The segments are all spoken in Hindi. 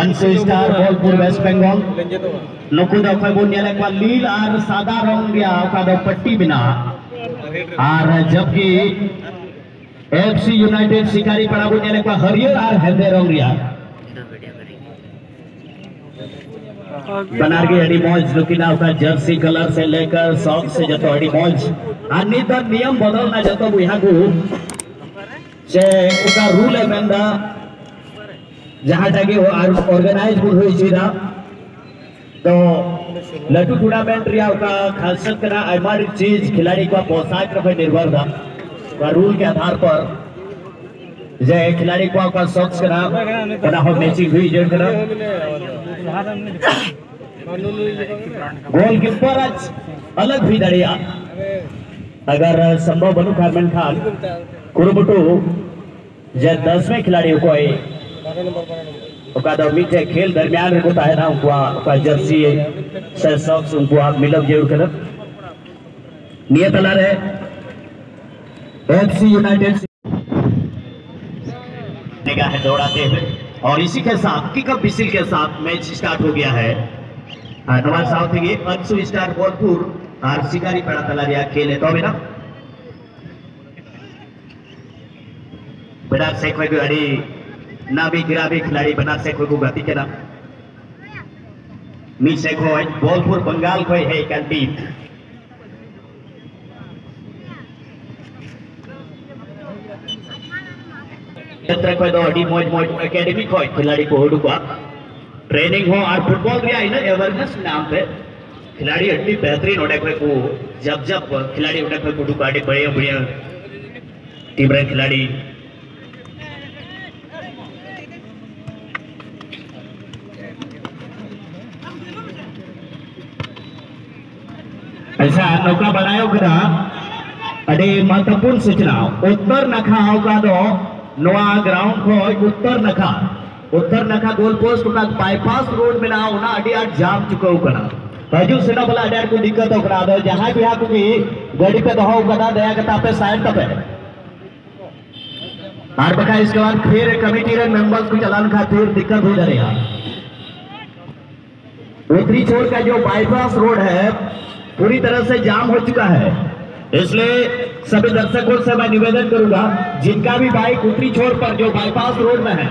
Anshu star Bolpur West Bengal नुकु दफा बुनियाल एक लील और सादा रंग दिया का पट्टी बिना और जबकि एफसी यूनाइटेड शिकारीपाड़ा बुनियाल एक हरियर और हल्दे रंग दिया बनारगी हडी मॉल्स लुकिना का जर्सी कलर से लेकर सॉक से जतो हडी मॉल्स आनी तो नियम बदलना जतो बुहा को जे उका रूल है मेंदा जहां तक हो ऑर्गेनाइज हुई सीधा तो लटू टूर्नामेंट रिया का खास करा हमारी चीज खिलाड़ी का पोशाक पर निर्भर था और रूल के आधार पर जे खिलाड़ी को का सॉक्स करा बना हो मैचिंग हुई जे करा गोलकीपर आज अलग भी दड़िया अगर संभव बनु कारमेंट खान कुरुबटू जे 10वें खिलाड़ियों को है उकादो मीठे खेल दरमियान में होता है ना उनका जर्सी से सॉक्स उनको आप मिलब जरूर करब नियत अलग है एफसी यूनाइटेड निगाह दौड़ाते हुए और इसी के साथ किकअप बिसिल के साथ मैच स्टार्ट हो गया है नवा साउथ के अंशु स्टार बोलपुर और शिकारीपाड़ा तलारिया खेले तो बेटा बड़ा से कोई गाड़ी ना भी गिरा भी खिलाड़ी बना से कोई गति के नाम मी से कोई बोलपुर बंगाल कोई है कंटी क्षेत्र कोई दो डी मोज मोज एकेडमी कोई खिलाड़ी को होडू का ट्रेनिंग हो और फुटबॉल भी आई ना अवेयरनेस नाम पे खिलाड़ी अति बेहतरीन होने को जब जब खिलाड़ी होने को गुडू काटे बढ़िया बढ़िया टीम रे खिलाड़ी ऐसा नौका बनायो करा अरे महत्वपूर्ण सूचना उत्तर नखा होगा तो नोआ ग्राउंड को उत्तर नखा गोल पोस्ट का बाईपास रोड में ना होना अडी आठ जाम चुको करा हजू सेना वाला अडर को दिक्कत हो करा दो जहां भी आपको की गाड़ी पे दहो कदा दया कता पे साइन तप है और बका इसके बाद फिर कमेटी के मेंबर्स को चलान खातिर दिक्कत हो जाएगा उत्तरी छोर का जो बाईपास रोड है पूरी तरह से जाम हो चुका है इसलिए सभी दर्शकों से मैं निवेदन करूंगा जिनका भी बाइक उत्तरी छोर पर जो बाईपास रोड में है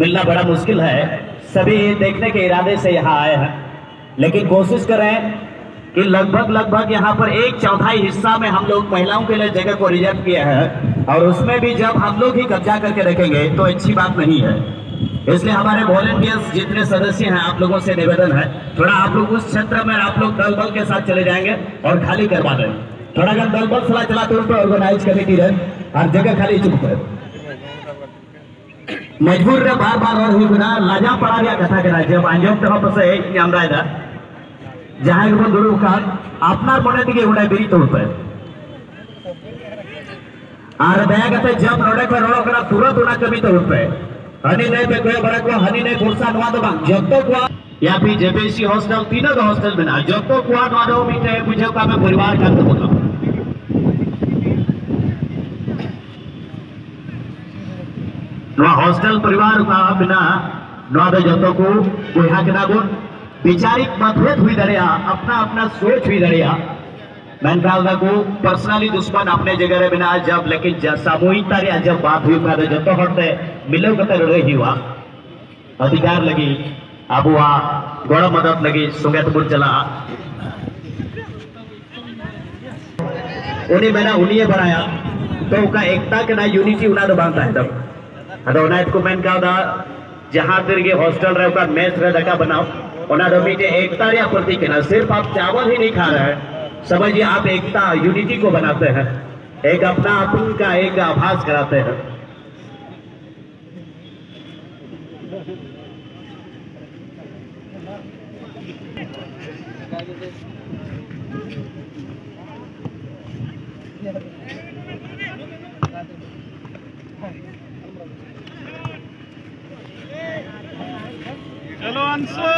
मिलना बड़ा मुश्किल है सभी देखने के इरादे से यहाँ आए हैं लेकिन कोशिश करें कि लगभग यहाँ पर 1/4 हिस्सा में हम लोग महिलाओं के लिए जगह को रिजर्व किया है और उसमें भी जब हम लोग ही कब्जा करके रखेंगे तो अच्छी बात नहीं है इसलिए हमारे वॉलेंटियर्स जितने सदस्य हैं आप लोगों से निवेदन है थोड़ा आप लोग उस क्षेत्र में आप लोग दल बल के साथ चले जाएंगे और खाली करवा दें थोड़ा अगर दल बल सलाह चलाते उन पर ऑर्गेनाइज कमेटी रहे और जगह खाली चुप कर मजबूर रहे बार बार और होना लाजा पड़ा गया कथा के राज्य अंजम तरफ से हमारा इधर जहां गुरु खान अपना मन दिखे उड़ा बेरी तौर पर और दया कहते जब रोड़े पर रोड़ो करा तुरंत उड़ा कमी तौर पर हनी नहीं पे कोई बड़ा को हनी नहीं कुर्सा नवा दो बांग जब तो कुआ या फिर जेपीसी हॉस्टल तीनों का हॉस्टल बना जब तो कुआ नवा दो मीठे मुझे का मैं परिवार का तो बोला नवा हॉस्टल परिवार का बिना नवा दो जब तो को कोई हाथ ना गुण विचारिक मतभेद हुई दरिया अपना अपना सोच हुई दरिया मैंने कहा को पर्सनली दुश्मन अपने जगह रे बिना जब लेकिन सामूहिक तारिया जब बात हुई पाते जतो हटते मिलो कते रहे ही हुआ अधिकार लगी अब हुआ गोड़ा मदद लगी सुगतपुर चला उन्हें मैंने उन्हें बनाया तो उनका एकता के ना यूनिटी उन्हें तो बांधता है तब अरे उन्हें को मैंने कहा था जहाँ तेरे के हॉस्टल रहे उनका मेस रहे जगह बनाओ उन्हें रोमीटे एकता या प्रति के ना सिर्फ आप चावल ही नहीं खा रहे हैं समझिए आप एकता यूनिटी को बनाते हैं एक अपना अपन का एक आभास कराते हैं चलो अंशु